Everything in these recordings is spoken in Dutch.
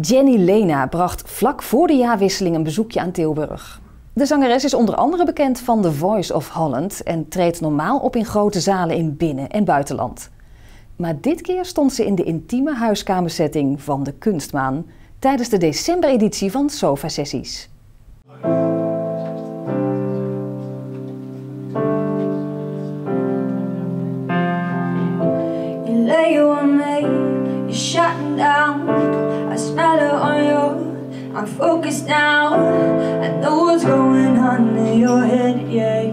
Jennie Lena bracht vlak voor de jaarwisseling een bezoekje aan Tilburg. De zangeres is onder andere bekend van The Voice of Holland en treedt normaal op in grote zalen in binnen- en buitenland. Maar dit keer stond ze in de intieme huiskamersetting van de Kunstmaan tijdens de decembereditie van Sofa Sessies. I'm focused now, I know what's going on in your head, yeah.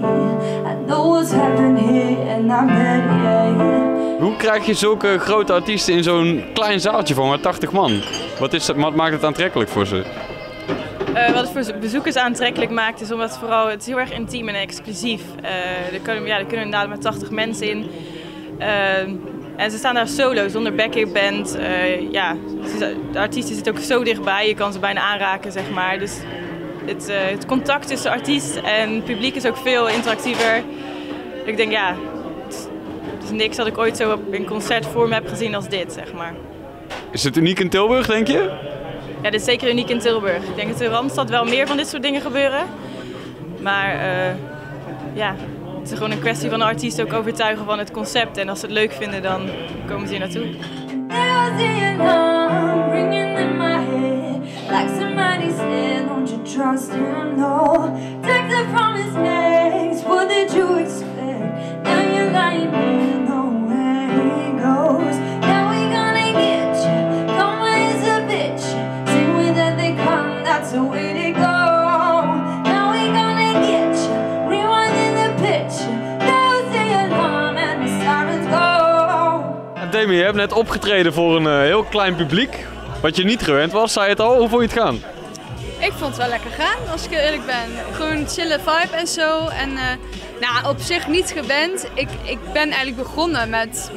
I know what's happened here and I'm dead, yeah. Hoe krijg je zulke grote artiesten in zo'n klein zaaltje van maar 80 man? Wat maakt het aantrekkelijk voor ze? Wat het voor bezoekers aantrekkelijk maakt is omdat vooral het is heel erg intiem en exclusief. Er kunnen inderdaad maar 80 mensen in. En ze staan daar solo, zonder backing band. De artiesten zitten ook zo dichtbij, je kan ze bijna aanraken, zeg maar. Dus het contact tussen artiest en het publiek is ook veel interactiever. Ik denk, ja, het is niks dat ik ooit zo op een concertvorm heb gezien als dit, zeg maar. Is het uniek in Tilburg, denk je? Ja, dit is zeker uniek in Tilburg. Ik denk dat in Randstad wel meer van dit soort dingen gebeuren. Maar, ja... Het is gewoon een kwestie van de artiesten ook overtuigen van het concept. En als ze het leuk vinden, dan komen ze hier naartoe. Demi, je hebt net opgetreden voor een heel klein publiek, wat je niet gewend was. Zei je het al? Hoe vond je het gaan? Ik vond het wel lekker gaan, als ik eerlijk ben. Gewoon een chille vibe en zo. En op zich niet gewend. Ik ben eigenlijk begonnen met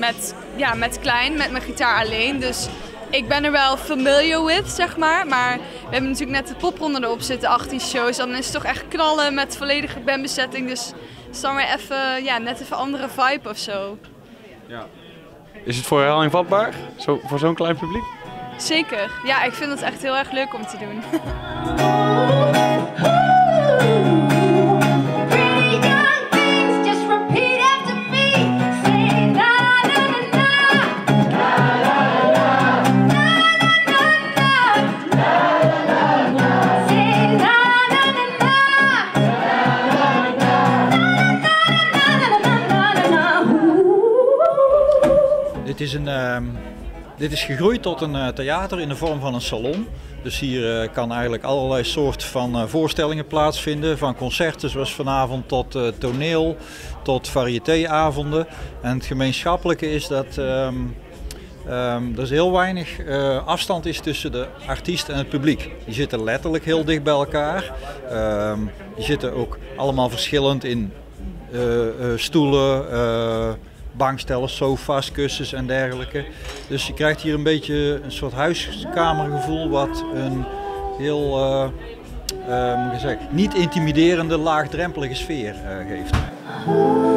mijn gitaar alleen. Dus ik ben er wel familiar with, zeg maar. Maar we hebben natuurlijk net de popronde erop zitten, 18 shows. Dan is het toch echt knallen met volledige bandbezetting. Dus het is dan weer even, ja, net even andere vibe of zo. Ja. Is het voor herhaling vatbaar, voor zo'n klein publiek? Zeker. Ja, ik vind het echt heel erg leuk om te doen. Dit is gegroeid tot een theater in de vorm van een salon. Dus hier kan eigenlijk allerlei soorten van voorstellingen plaatsvinden. Van concerten zoals vanavond tot toneel, tot variétéavonden. En het gemeenschappelijke is dat er is heel weinig afstand is tussen de artiest en het publiek. Die zitten letterlijk heel dicht bij elkaar. Die zitten ook allemaal verschillend in stoelen... bankstellen, sofa's, kussens en dergelijke. Dus je krijgt hier een beetje een soort huiskamergevoel wat een heel niet intimiderende, laagdrempelige sfeer geeft.